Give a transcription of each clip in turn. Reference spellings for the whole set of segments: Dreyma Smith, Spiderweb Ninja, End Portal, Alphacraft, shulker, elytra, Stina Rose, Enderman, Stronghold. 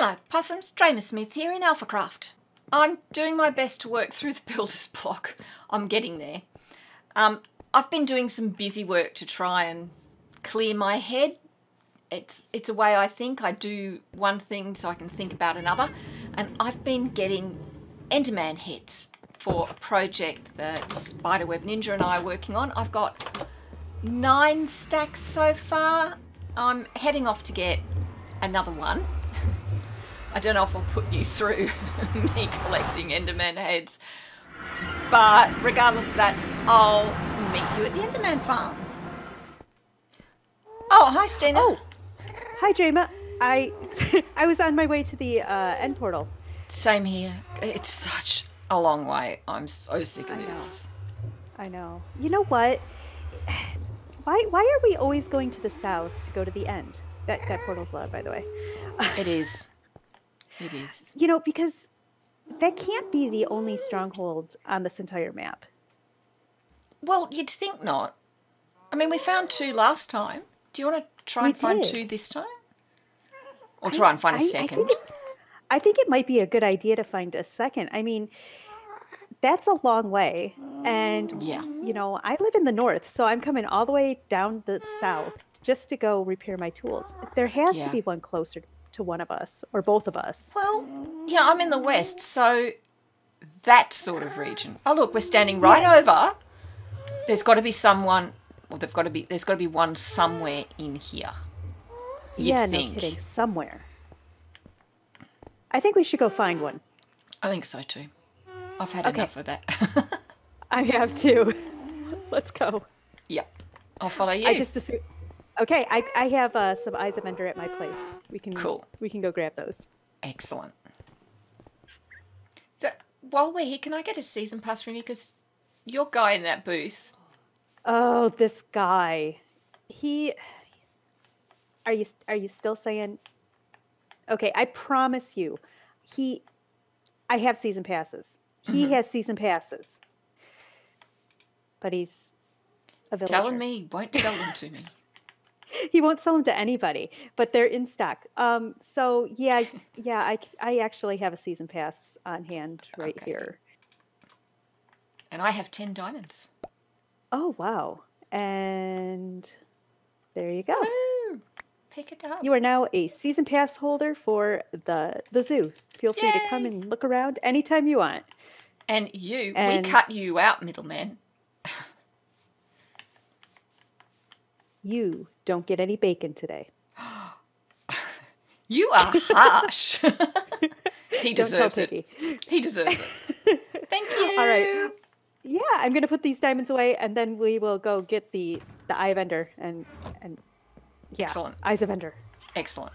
Hello, Possums, Dreyma Smith here in Alphacraft. I'm doing my best to work through the builder's block. I'm getting there. I've been doing some busy work to try and clear my head. It's a way I think. I do one thing so I can think about another. And I've been getting Enderman heads for a project that Spiderweb Ninja and I are working on. I've got 9 stacks so far. I'm heading off to get another one. I don't know if I'll put you through me collecting Enderman heads, but regardless of that, I'll meet you at the Enderman farm. Oh, hi Stina. Oh, hi Dreyma. I was on my way to the end portal. Same here. It's such a long way. I'm so sick of this. I know. You know what? Why are we always going to the south to go to the end? That portal's loud, by the way. It is. It is. You know, because that can't be the only stronghold on this entire map. Well, you'd think not. I mean, we found 2 last time. Do you want to try and find 2 this time? Or try and find a second? I think it might be a good idea to find a second. I mean, that's a long way. And, yeah, you know, I live in the north, so I'm coming all the way down the south just to go repair my tools. There has to be one closer to one of us or both of us. Well, yeah, I'm in the west, so that sort of region. Oh look, we're standing right over. There's got to be someone. Well, there's got to be one somewhere in here. Yeah, no kidding. Somewhere. I think we should go find one. I think so too. I've had enough of that. I have too. Let's go. Yep. I'll follow you. I just assume. Okay, I have some eyes of Ender at my place. We can go grab those. Excellent. So while we're here, can I get a season pass from you? Because your guy in that booth. Oh, this guy. He. Are you still saying? Okay, I promise you, he. I have season passes. He has season passes. But he's a villager. Telling me he won't sell them to me. He won't sell them to anybody, but they're in stock. So yeah, I actually have a season pass on hand right here. And I have 10 diamonds. Oh, wow. And there you go. Woo! Pick it up. You are now a season pass holder for the zoo. Feel free to come and look around anytime you want. And we cut you out, middleman. You don't get any bacon today. You are harsh. He deserves it. He deserves it. Thank you. All right. Yeah, I'm going to put these diamonds away, and then we will go get the Eye of Ender and yeah, excellent. Eyes of Ender. Excellent.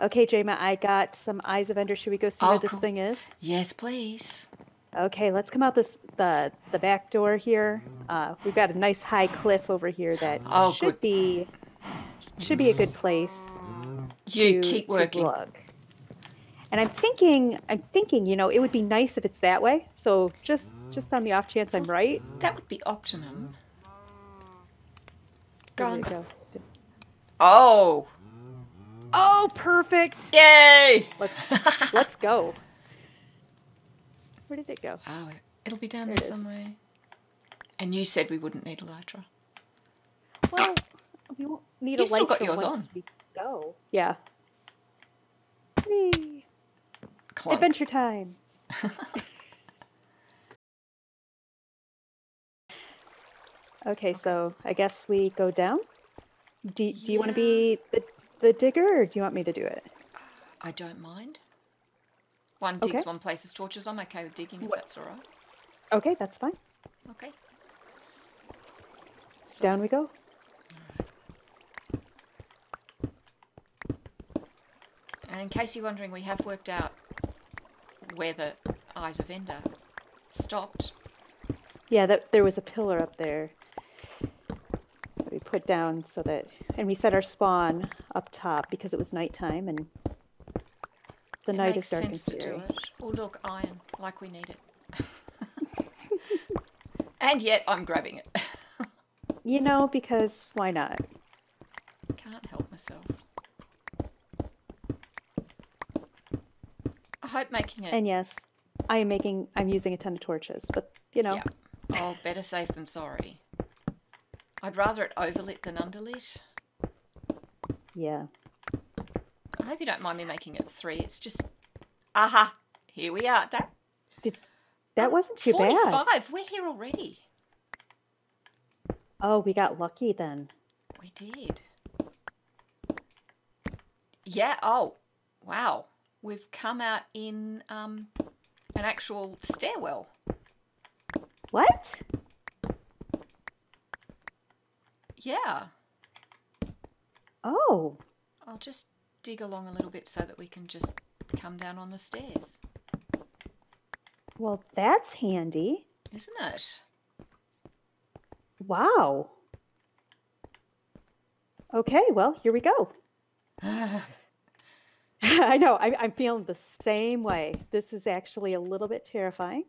Okay, Dreyma, I got some Eyes of Ender. Should we go see where this thing is? Yes, please. Okay, let's come out the back door here. We've got a nice high cliff over here that should be a good place. You keep working. To look. And I'm thinking, you know, it would be nice if it's that way. So just on the off chance I'm right. That would be optimum. Go. Oh. Oh, perfect. Yay! Let's go. Where did it go? Oh, it'll be down there somewhere. And you said we wouldn't need a elytra. Well, we won't need a elytra. You've still got yours on. We go. Yeah. Whee. Adventure time. Okay, so I guess we go down. Do you want to be the digger, or do you want me to do it? I don't mind. One digs, one places torches. I'm okay with digging if that's all right. Okay, that's fine. Okay. So. Down we go. And in case you're wondering, we have worked out where the Eyes of Ender stopped. Yeah, there was a pillar up there that we put down so that... And we set our spawn up top because it was nighttime and... The night is dark and scary. Oh look, iron, like we need it. And yet I'm grabbing it. You know, because why not? Can't help myself. I hope making it. And yes, I am making, I'm using a ton of torches, but you know. Yeah. Oh, better safe than sorry. I'd rather it overlit than underlit. Yeah. I hope you don't mind me making it 3. It's just, aha, here we are. That wasn't too 45. Bad. 45, we're here already. Oh, we got lucky then. We did. Yeah, oh, wow. We've come out in an actual stairwell. What? Yeah. Oh. I'll just dig along a little bit so that we can just come down on the stairs. Well, that's handy. Isn't it? Wow. Okay, well, here we go. I know, I'm feeling the same way. This is actually a little bit terrifying.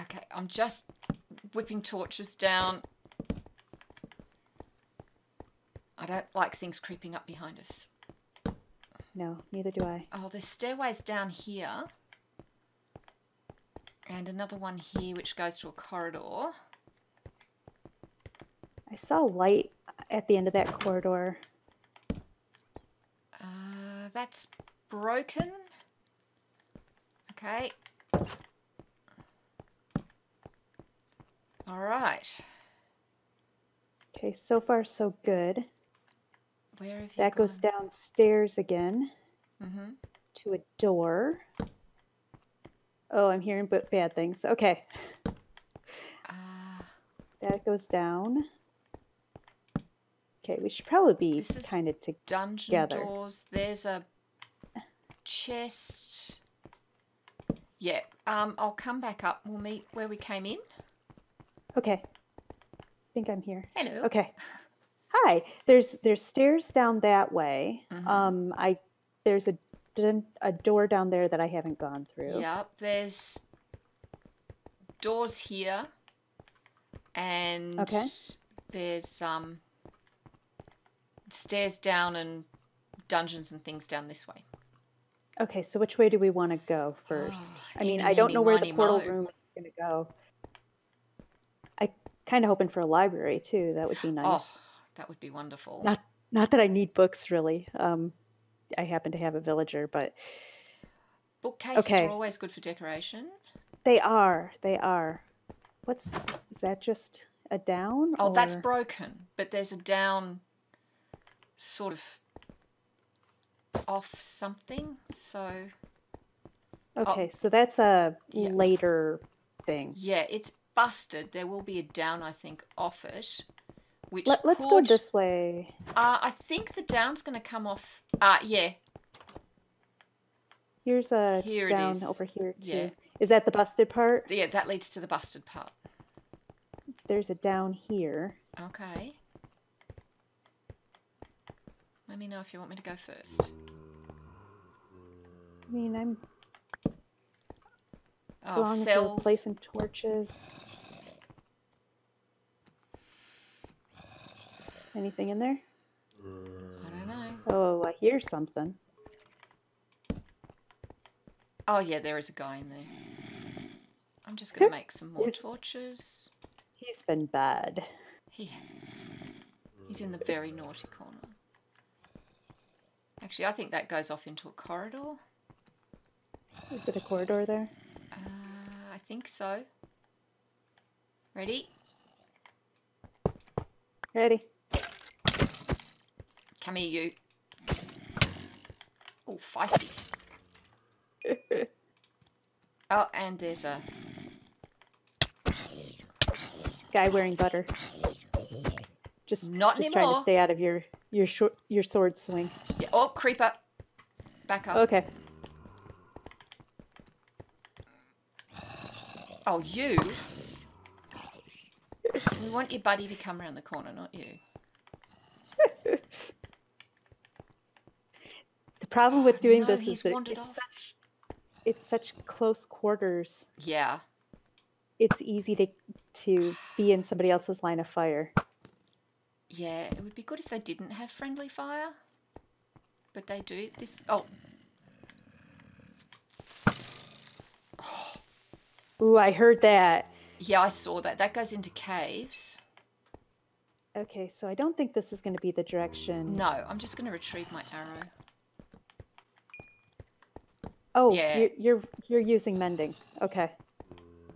Okay, I'm just whipping torches down. I don't like things creeping up behind us. No, neither do I. Oh, there's stairways down here. And another one here which goes to a corridor. I saw light at the end of that corridor. That's broken. Okay. All right. Okay, so far so good. Where have you that gone? Goes downstairs again to a door. Oh, I'm hearing bad things. Okay. That goes down. Okay, we should probably be kind of together. Dungeon doors. There's a chest. Yeah. I'll come back up. We'll meet where we came in. Okay. I think I'm here. Hello. Okay. Hi. There's stairs down that way. There's a door down there that I haven't gone through. Yep. There's doors here, and there's stairs down and dungeons and things down this way. Okay, so which way do we want to go first? I mean, I don't know where the portal room is going to go. I kind of hoping for a library too. That would be nice. Oh, that would be wonderful. Not that I need books really. I happen to have a villager, but bookcases are always good for decoration. They are. They are. Is that just a down? Oh, that's broken, but there's a down sort of off something, so okay, so that's a later thing. Yeah, it's busted. There will be a down, I think, off it, which let's go this way. I think the down's going to come off. Yeah, here's a down over here too. Yeah, is that the busted part? Yeah, that leads to the busted part. There's a down here. Okay, let me know if you want me to go first. I mean, I'm... as long as you'll place some torches. Anything in there? I don't know. Oh, I hear something. Oh, yeah, there is a guy in there. I'm just going to make some more torches. He's been bad. He has. He's in the very naughty corner. Actually, I think that goes off into a corridor. Is it a corridor there? I think so. Ready? Ready. Come here, you. Oh, feisty. Oh, and there's a... guy wearing butter. Not just anymore. Trying to stay out of your sword swing. Yeah. Oh, creeper. Back up. Okay. Oh, you. We want your buddy to come around the corner, not you. The problem with doing this is that it's such close quarters. Yeah. It's easy to be in somebody else's line of fire. Yeah, it would be good if they didn't have friendly fire. But they do. This Ooh, I heard that. Yeah, I saw that. That goes into caves. Okay, so I don't think this is going to be the direction. No, I'm just going to retrieve my arrow. Oh, yeah. You're using mending. Okay.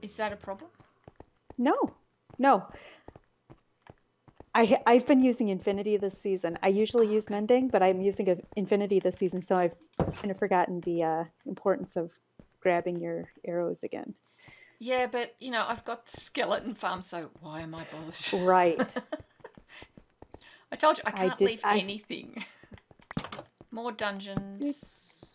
Is that a problem? No, no. I've been using Infinity this season. I usually use mending, but I'm using Infinity this season, so I've kind of forgotten the importance of grabbing your arrows again. Yeah, but, you know, I've got the skeleton farm, so why am I bothered? Right. I told you, I can't leave anything. More dungeons.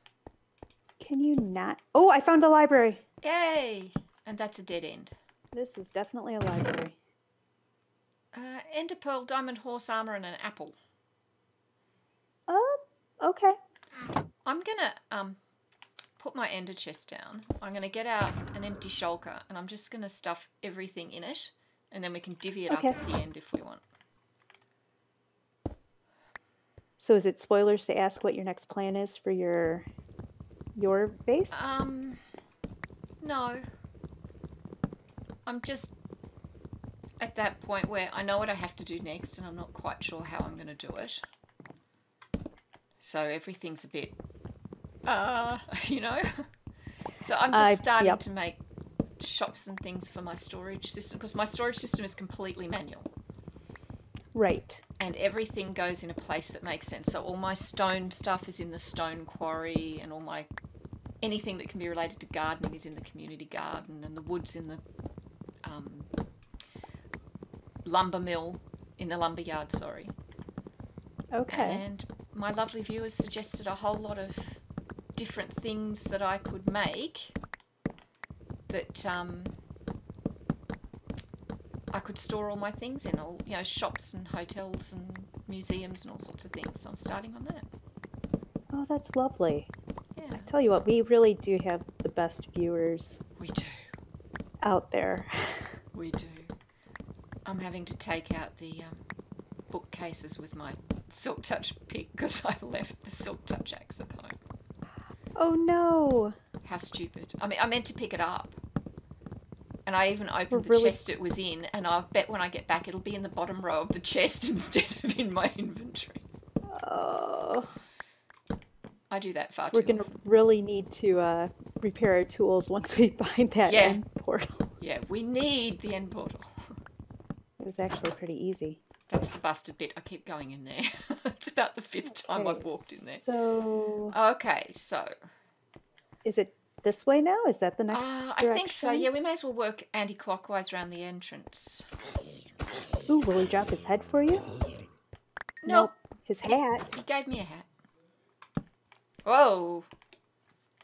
Can you not? Oh, I found a library. Yay! And that's a dead end. This is definitely a library. Ender pearl, diamond horse armor, and an apple. Oh, okay. I'm gonna put my ender chest down. I'm gonna get out an empty shulker, and I'm just gonna stuff everything in it, and then we can divvy it up at the end if we want. So, is it spoilers to ask what your next plan is for your base? No. I'm just at that point where I know what I have to do next and I'm not quite sure how I'm going to do it. So everything's a bit, you know. So I'm just starting to make shops and things for my storage system because my storage system is completely manual. Right. And everything goes in a place that makes sense. So all my stone stuff is in the stone quarry and all my anything that can be related to gardening is in the community garden and the wood's in the lumber mill, in the lumber yard, sorry. Okay. And my lovely viewers suggested a whole lot of different things that I could make that I could store all my things in, all, you know, shops and hotels and museums and all sorts of things. So I'm starting on that. Oh, that's lovely. Yeah. I tell you what, we really do have the best viewers. We do. Out there. We do. I'm having to take out the bookcases with my Silk Touch pick because I left the Silk Touch axe at home. Oh no! How stupid. I mean, I meant to pick it up. And I even opened the chest it was in, and I bet when I get back it'll be in the bottom row of the chest instead of in my inventory. Oh. I do that far too often. We're going to really need to repair our tools once we find that end portal. Yeah, we need the end portal. It was actually pretty easy. That's the busted bit. I keep going in there. It's about the fifth time I've walked in there. So okay, so is it this way now? Is that the next direction? I think so. Yeah, we may as well work anti-clockwise around the entrance. Ooh, will he drop his head for you? Nope. His hat. He gave me a hat. Whoa.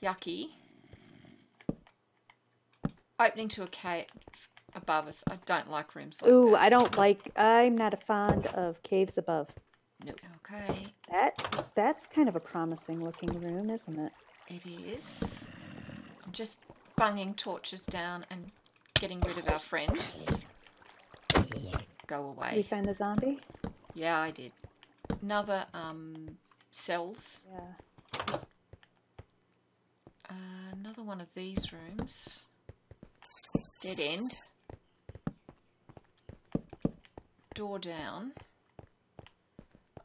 Yucky. Opening to a cave. Above us. I don't like rooms like that. I don't like, I'm not a fond of caves above. No. Okay. That's kind of a promising looking room, isn't it? It is. I'm just bunging torches down and getting rid of our friend. Go away. Did you find the zombie? Yeah, I did. Another, cells. Yeah. Another one of these rooms. Dead end. Door down.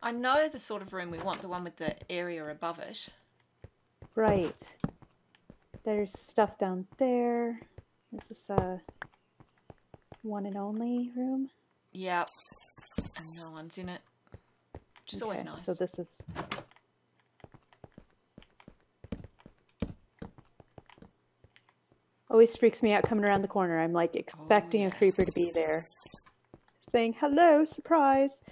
I know the sort of room we want, the one with the area above it. Right. There's stuff down there. Is this a one and only room? Yep. And no one's in it. Which is always nice. So this is... Always freaks me out coming around the corner. I'm like expecting a creeper to be there. Saying, hello, surprise.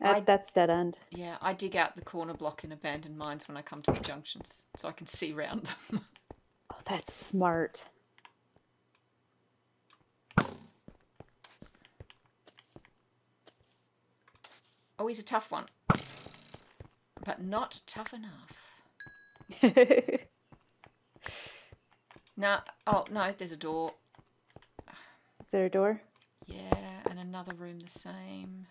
That's dead end. Yeah, I dig out the corner block in abandoned mines when I come to the junctions so I can see round them. Oh, that's smart. Oh, he's a tough one. But not tough enough. No. Oh, no, there's a door. Is there a door? Yeah, and another room the same.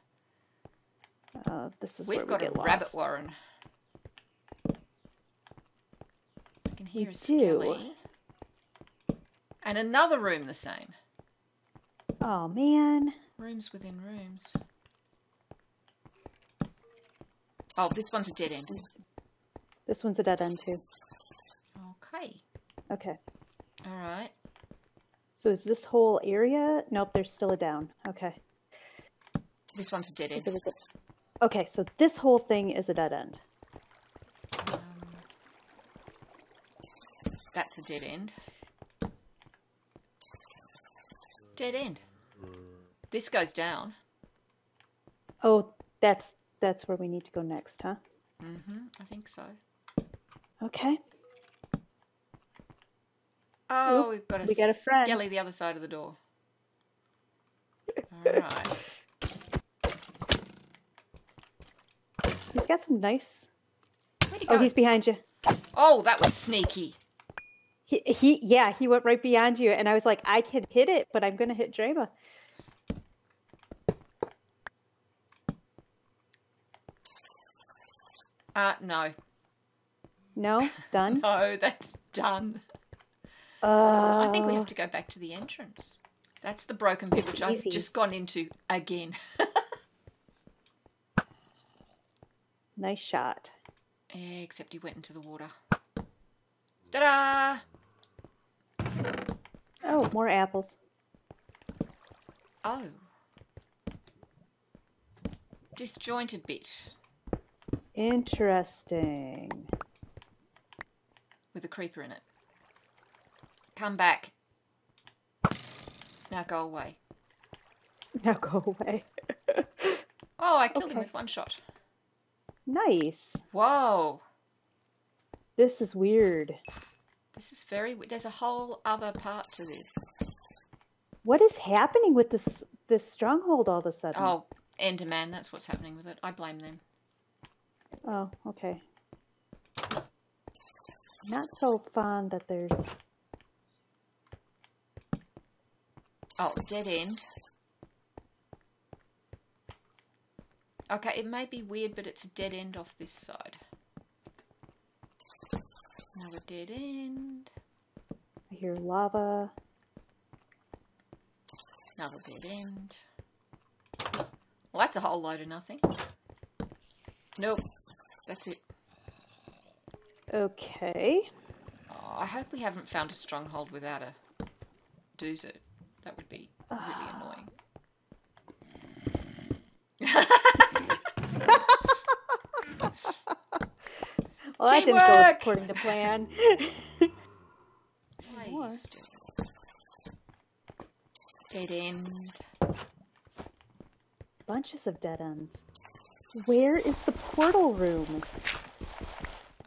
This is where we get lost. We've got a rabbit warren. I can hear a skelly. And another room the same. Oh, man. Rooms within rooms. Oh, this one's a dead end. This one's a dead end, too. Okay. Okay. All right. So is this whole area? Nope, there's still a down. Okay. This one's a dead end. Okay, so this whole thing is a dead end. That's a dead end. Dead end. This goes down. Oh, that's where we need to go next, huh? Mm-hmm, I think so. Okay. Oh, we've got a friend. Skelly the other side of the door. All right. He's got some nice... Where'd he go? Oh, he's behind you. Oh, that was sneaky. He went right beyond you, and I was like, I can hit it, but I'm going to hit Dreyma. No. No? Done? No, that's done. I think we have to go back to the entrance. That's the broken pit, which I've just gone into again. Nice shot. Yeah, except he went into the water. Ta-da! Oh, more apples. Oh. Disjointed bit. Interesting. With a creeper in it. Come back. Now go away. Now go away. Oh, I killed him with one shot. Nice. Whoa. This is weird. This is very weird. There's a whole other part to this. What is happening with this stronghold all of a sudden? Oh, Enderman. That's what's happening with it. I blame them. Oh, okay. Not so fond that there's... Oh, dead end. Okay, it may be weird, but it's a dead end off this side. Another dead end. I hear lava. Another dead end. Well, that's a whole load of nothing. Nope. That's it. Okay. Oh, I hope we haven't found a stronghold without a doozer. That would be really annoying. Well, that didn't go according to plan. Dead end. Bunches of dead ends. Where is the portal room?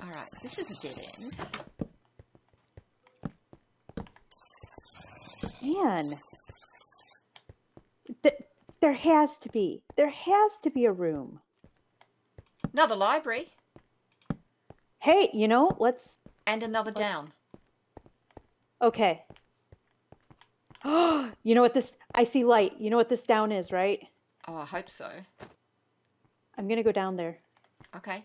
All right, this is a dead end. Man. There has to be. There has to be a room. Another library. Hey, you know, let's... And another down. Okay. Oh, you know what this... I see light. You know what this down is, right? Oh, I hope so. I'm going to go down there. Okay.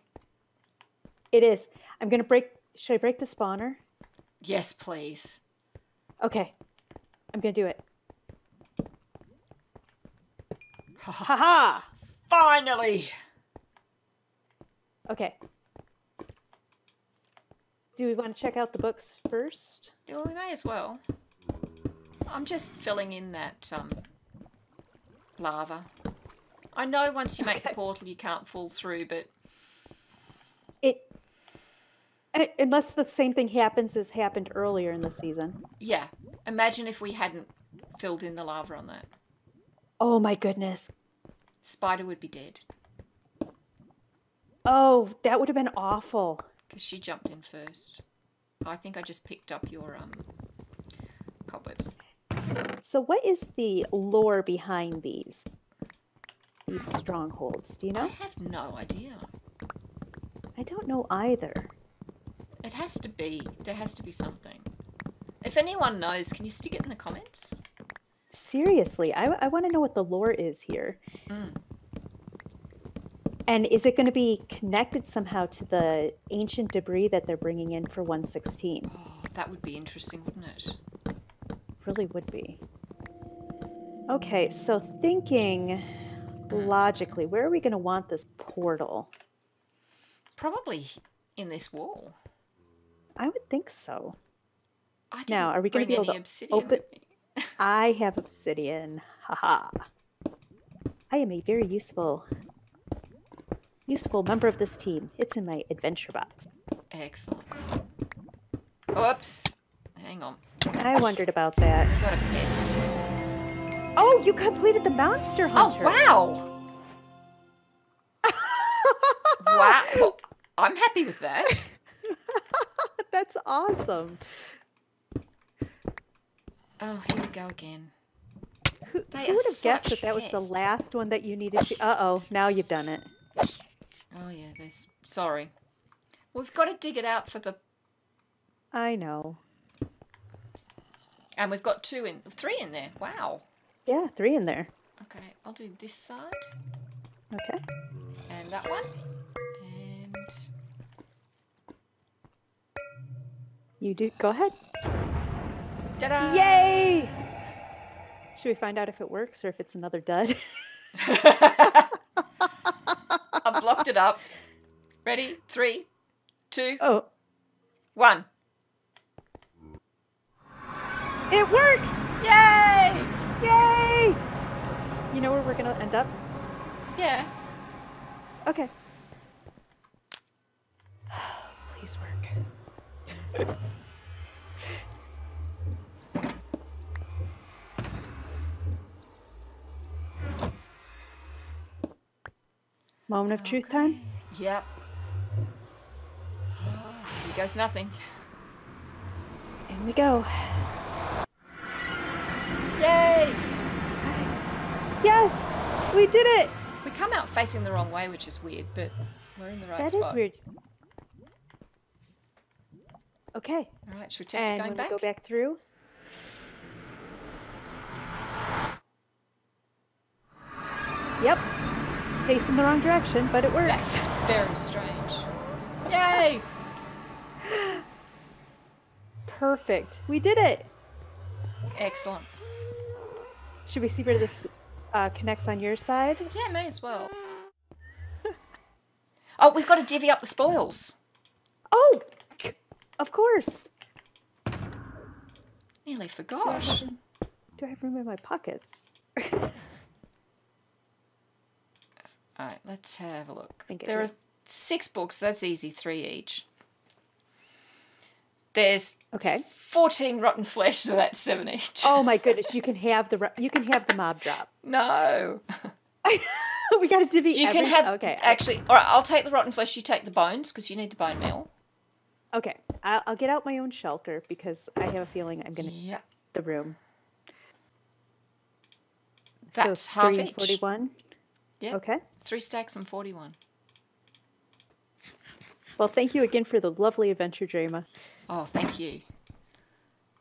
It is. I'm going to break... Should I break the spawner? Yes, please. Okay. I'm going to do it. Ha-ha! Finally! Okay. Do we want to check out the books first? Well, we may as well. I'm just filling in that lava. I know once you make the portal you can't fall through, but... Unless the same thing happens as happened earlier in the season. Yeah. Imagine if we hadn't filled in the lava on that. Oh my goodness. Spider would be dead. Oh, that would have been awful. Because she jumped in first. I think I just picked up your cobwebs. So what is the lore behind these strongholds? Do you know? I have no idea. I don't know either. It has to be. There has to be something. If anyone knows, can you stick it in the comments? Seriously, I want to know what the lore is here. Mm. And is it going to be connected somehow to the ancient debris that they're bringing in for 116? Oh, that would be interesting, wouldn't it? really would be. Okay, so thinking logically, where are we going to want this portal? Probably in this wall. I would think so. I now, are we going to be able to open? I have obsidian. Haha. I am a very useful member of this team. It's in my adventure box. Excellent. Oops. Hang on. I wondered about that. I got a pest. Oh, you completed the monster hunter. Oh, wow. Wow. I'm happy with that. That's awesome. Oh, here we go again. Who would have guessed that that was the last one that you needed to... Uh-oh, now you've done it. Oh, yeah, there's... Sorry. We've got to dig it out for the... I know. And we've got three in there. Wow. Yeah, three in there. Okay, I'll do this side. Okay. And that one. And... You do... Go ahead. Ta-da! Yay! Should we find out if it works or if it's another dud? I've blocked it up. Ready? 3, 2, oh. 1. It works! Yay! Yay! You know where we're going to end up? Yeah. Okay. Please work. Moment of truth time? Yep. Oh, here goes nothing. In we go. Yay! Yes! We did it! We come out facing the wrong way, which is weird, but we're in the right spot. That is weird. Okay. Alright, should we test it going back? And go back through. Yep. Facing the wrong direction, but it works. That's very strange. Yay! Perfect. We did it. Excellent. Should we see where this connects on your side? Yeah, may as well. Oh, we've got to divvy up the spoils. Oh, of course. Nearly forgot. Do I have room in my pockets? All right, let's have a look. There are 6 books. That's easy. 3 each. There's 14 rotten flesh, so that's 7 each. Oh my goodness! You can have the mob drop. No, we got to divvy. You can have actually. All right, I'll take the rotten flesh. You take the bones because you need the bone meal. Okay, I'll get out my own shelter because I have a feeling I'm going to the room. That's so half 3 each. 41. Yep. Okay. 3 stacks and 41. Well, thank you again for the lovely adventure, Dreyma. Oh, thank you.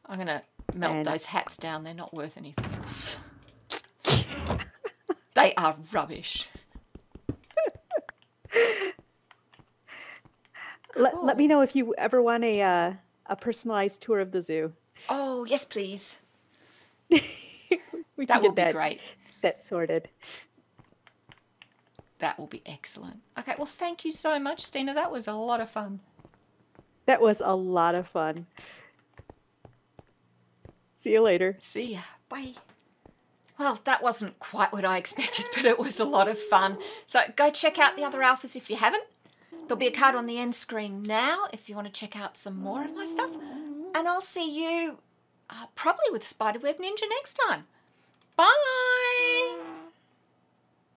I'm going to melt those hats down. They're not worth anything else. They are rubbish. Let me know if you ever want a personalized tour of the zoo. Oh, yes, please. That would be great. That's sorted. That will be excellent. Okay, well, thank you so much, Stina. That was a lot of fun. That was a lot of fun. See you later. See ya. Bye. Well, that wasn't quite what I expected, but it was a lot of fun. So go check out the other alphas if you haven't. There'll be a card on the end screen now if you want to check out some more of my stuff. And I'll see you probably with Spiderweb Ninja next time. Bye.